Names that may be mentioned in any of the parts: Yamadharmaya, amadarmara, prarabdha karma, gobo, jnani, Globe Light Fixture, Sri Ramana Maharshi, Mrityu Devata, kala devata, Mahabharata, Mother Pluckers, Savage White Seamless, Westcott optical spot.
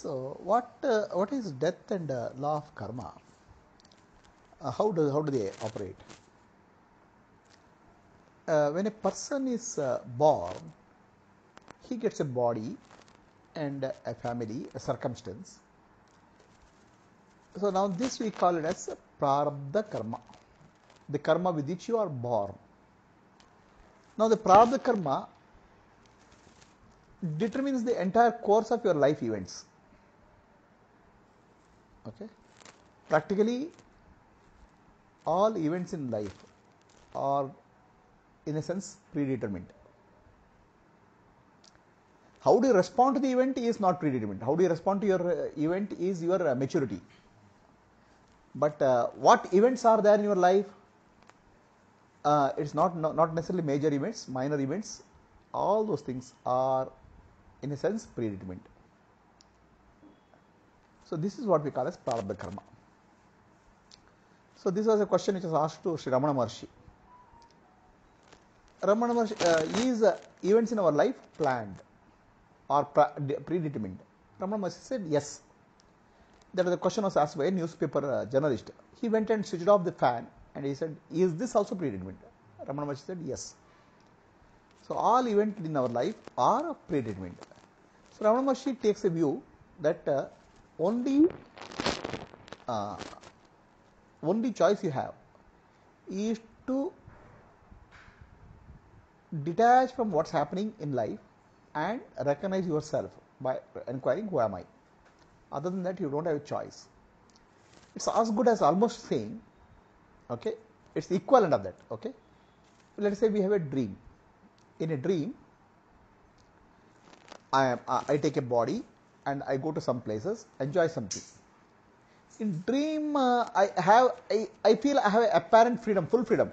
So what is death and law of karma? How do they operate? When a person is born, he gets a body and a family, a circumstance. So now this we call it as prarabdha karma, the karma with which you are born. Now the prarabdha karma determines the entire course of your life events. Okay, practically all events in life are in a sense predetermined. How do you respond to the event is not predetermined. How do you respond to your event is your maturity. But what events are there in your life? It's not necessarily major events, minor events. All those things are in a sense predetermined. So this is what we call as prarabdha karma. So this was a question which was asked to Sri Ramana Maharshi. Ramana Maharshi is events in our life planned or predetermined? Ramana Maharshi said yes. That the question was asked by a newspaper journalist. He went and switched off the fan and he said, is this also predetermined? Ramana Maharshi said yes. So all events in our life are predetermined. So Ramana Maharshi takes a view that only choice you have is to detach from what's happening in life and recognize yourself by inquiring, who am I? Other than that, you don't have a choice. It's as good as almost saying, okay, it's the equivalent of that. Okay, let's say we have a dream. In a dream, I take a body and I go to some places, enjoy something. In dream, I feel I have apparent freedom, full freedom.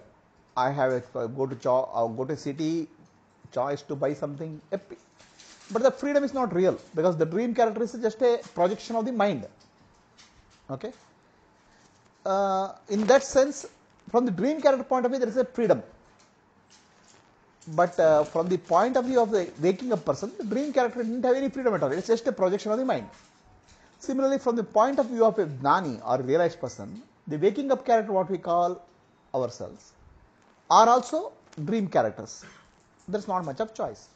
I have go to city, choice to buy something, but the freedom is not real because the dream character is just a projection of the mind. Okay. In that sense, from the dream character point of view, there is a freedom. But from the point of view of the waking up person, the dream character didn't have any freedom at all. It's just a projection of the mind. Similarly, from the point of view of a jnani or realized person, the waking up character, what we call ourselves, are also dream characters. There's not much of choice.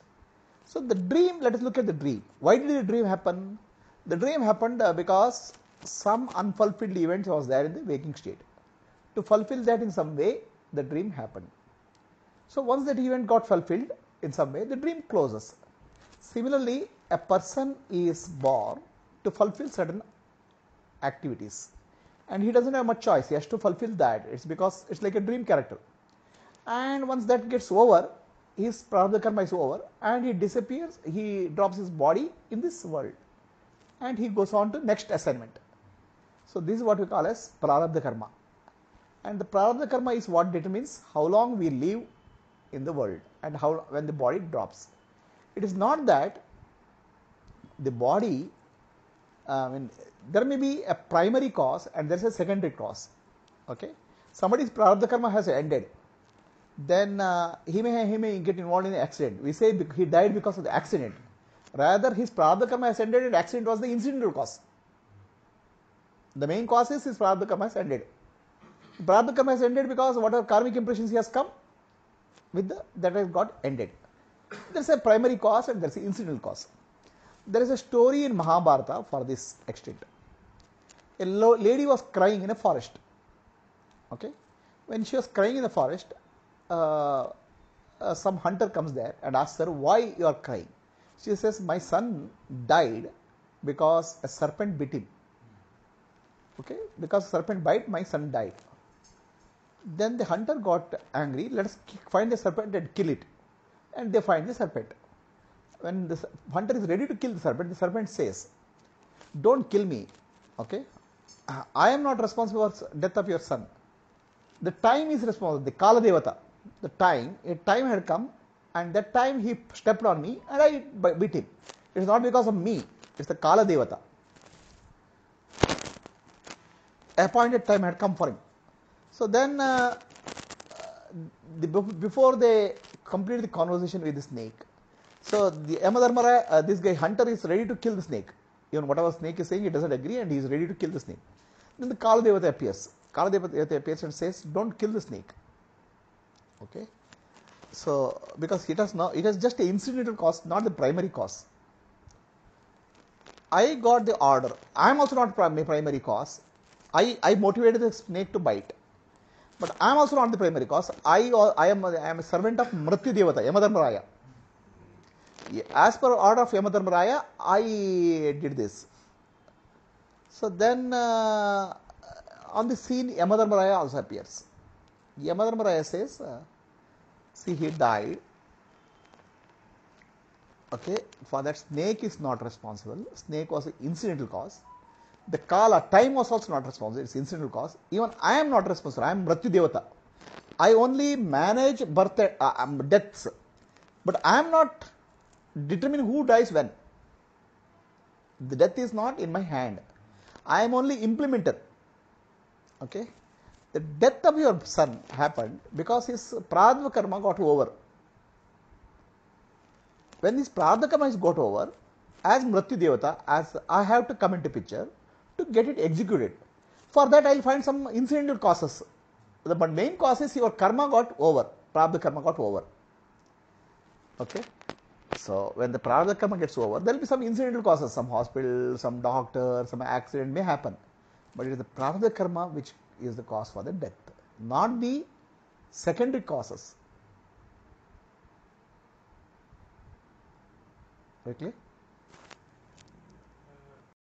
So the dream, let us look at the dream. Why did the dream happen? The dream happened because some unfulfilled event was there in the waking state. To fulfill that in some way, the dream happened. So once that event got fulfilled in some way, the dream closes. Similarly, a person is born to fulfill certain activities. And he doesn't have much choice. He has to fulfill that. It's because it's like a dream character. And once that gets over, his prarabdha karma is over and he disappears. He drops his body in this world. And he goes on to next assignment. So this is what we call as prarabdha karma. And the prarabdha karma is what determines how long we live in the world and how when the body drops. It is not that the body, there may be a primary cause and there is a secondary cause. Okay, somebody's prarabdha karma has ended, then he may get involved in an accident. We say he died because of the accident. Rather, his prarabdha karma has ended and accident was the incidental cause. The main cause is his prarabdha karma has ended. Prarabdha karma has ended because whatever karmic impressions he has come with that has got ended. There is a primary cause and there is an incidental cause. There is a story in Mahabharata for this extent. A lady was crying in a forest. Okay, when she was crying in the forest, some hunter comes there and asks her, why you are crying? She says, my son died because a serpent bit him. Okay, because serpent bite, my son died. Then the hunter got angry, let us find the serpent and kill it. And they find the serpent. When the hunter is ready to kill the serpent says, don't kill me, okay? I am not responsible for the death of your son. The time is responsible, the kala devata. The time, a time had come and that time he stepped on me and I beat him. It is not because of me, it is the kala devata. Appointed time had come for him. So then, before they complete the conversation with the snake, so the amadarmara, this guy hunter is ready to kill the snake. Even whatever snake is saying, it doesn't agree and he is ready to kill the snake. Then the Kala Devata appears. Kala Devata appears and says, don't kill the snake. Okay? So, because it has just an incidental cause, not the primary cause. I got the order. I am also not primary cause. I motivated the snake to bite. But I am also not the primary cause. I am a servant of Mrityu Devata, Yamadharmaya. As per order of Yamadharmaya, I did this. So then on the scene, Yamadharmaya also appears. Yamadharmaya says, see, he died. Okay, for that snake is not responsible. Snake was an incidental cause. The kala, time was also not responsible, it's incidental cause. Even I am not responsible, I am Mrityu Devata. I only manage deaths, but I am not determining who dies when. The death is not in my hand. I am only implementer. Okay? The death of your son happened because his prarabdha karma got over. When this prarabdha karma is got over, as Mrityu Devata, as I have to come into picture, to get it executed. For that, I will find some incidental causes. But main cause is your karma got over. Prarabdha karma got over. Okay? So, when the prarabdha karma gets over, there will be some incidental causes. Some hospital, some doctor, some accident may happen. But it is the prarabdha karma which is the cause for the death. Not the secondary causes. Very clear?